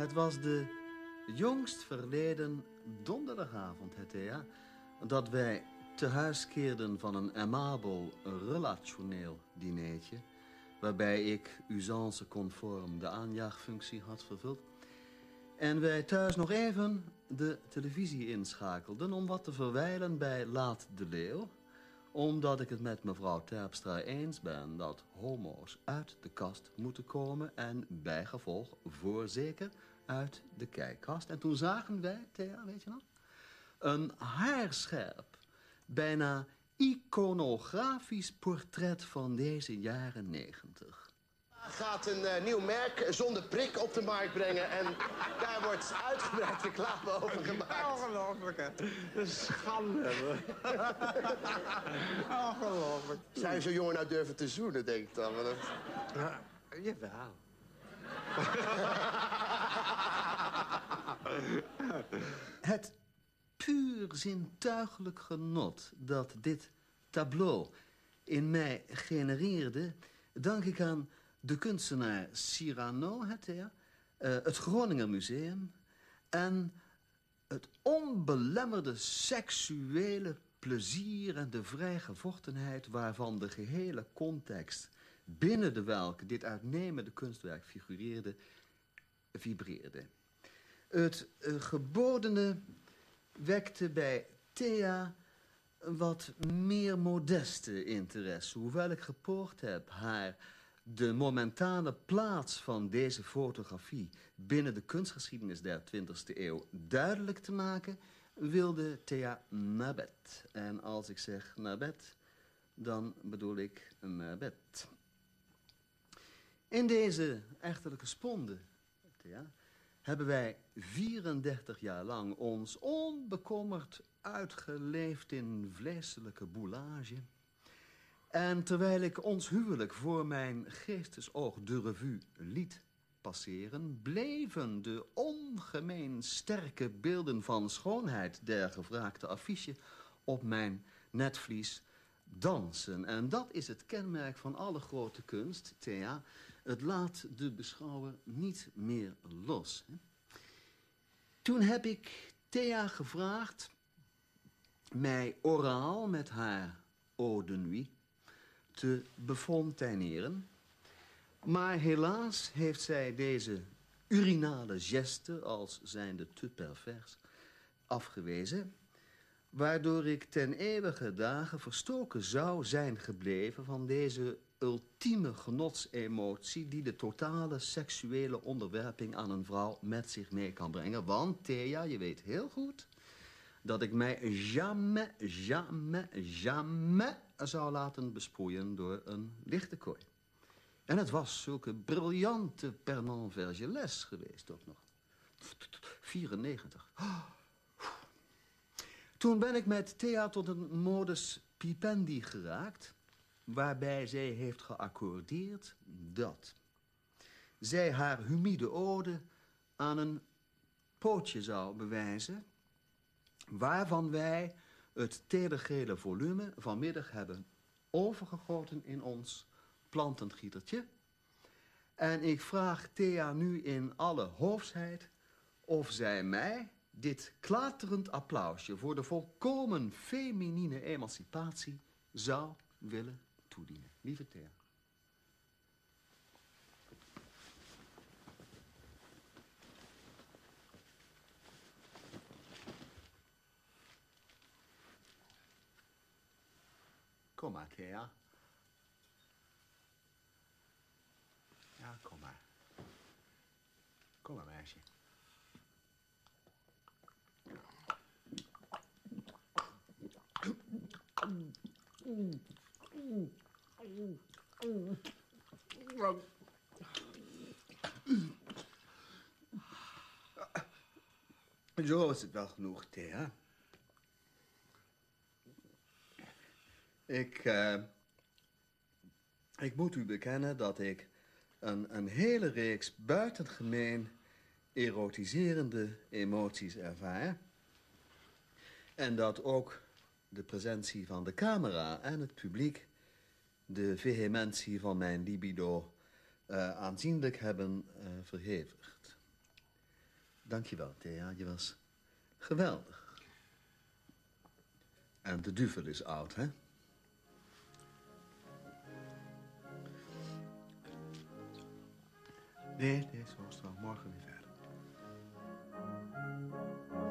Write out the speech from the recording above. Het was de jongst verleden donderdagavond, Thea, dat wij te huis keerden van een amabel relationeel dineetje, waarbij ik usance conform de aanjaagfunctie had vervuld, en wij thuis nog even de televisie inschakelden om wat te verwijlen bij Laat de Leeuw, omdat ik het met mevrouw Terpstra eens ben dat homo's uit de kast moeten komen en bijgevolg voorzeker uit de kijkkast. En toen zagen wij, Thea, weet je nog, een haarscherp, bijna iconografisch portret van deze jaren 90. Gaat een nieuw merk zonder prik op de markt brengen en daar wordt uitgebreid reclame over gemaakt. Ongelooflijk, hè? Dat is schande. Ongelooflijk. Zou je zo'n jongen nou durven te zoenen, denk ik dan? Dat... Ja, jawel. Het puur zintuigelijk genot dat dit tableau in mij genereerde, dank ik aan de kunstenaar Cyrano, het Groninger Museum en het onbelemmerde seksuele plezier en de vrijgevochtenheid waarvan de gehele context binnen de welke dit uitnemende kunstwerk figureerde, vibreerde. Het gebodene wekte bij Thea wat meer modeste interesse, hoewel ik gepoogd heb haar de momentane plaats van deze fotografie binnen de kunstgeschiedenis der 20e eeuw duidelijk te maken, wilde Thea naar bed. En als ik zeg naar bed, dan bedoel ik naar bed. In deze echterlijke sponde, Thea, hebben wij 34 jaar lang ons onbekommerd uitgeleefd in vleeselijke boulage. En terwijl ik ons huwelijk voor mijn geestesoog de revue liet passeren, bleven de ongemeen sterke beelden van schoonheid der gevraagde affiche op mijn netvlies dansen. En dat is het kenmerk van alle grote kunst, Thea. Het laat de beschouwer niet meer los. Toen heb ik Thea gevraagd mij oraal met haar eau de nuit te befontaineren. Maar helaas heeft zij deze urinale geste als zijnde te pervers afgewezen, waardoor ik ten eeuwige dagen verstoken zou zijn gebleven van deze ultieme genotsemotie die de totale seksuele onderwerping aan een vrouw met zich mee kan brengen. Want Thea, je weet heel goed dat ik mij jamais zou laten besproeien door een lichte kooi. En het was zulke briljante Pernand Vergelès geweest ook nog. 94. Toen ben ik met Thea tot een modus pipendi geraakt, waarbij zij heeft geaccordeerd dat zij haar humide ode aan een pootje zou bewijzen, waarvan wij het tedergele volume vanmiddag hebben overgegoten in ons plantengietertje. En ik vraag Thea nu in alle hoofsheid of zij mij dit klaterend applausje voor de volkomen feminine emancipatie zou willen toedienen. Lieve Thea. Kom maar, Thea. Ja, kom maar. Kom maar, meisje. Zo is het wel genoeg, Thea. Ik moet u bekennen dat ik een hele reeks buitengemeen erotiserende emoties ervaar. En dat ook de presentie van de camera en het publiek de vehementie van mijn libido aanzienlijk hebben verhevigd. Dankjewel, Thea. Je was geweldig. En de duvel is oud, hè? Nee, zo is het wel. Morgen weer verder.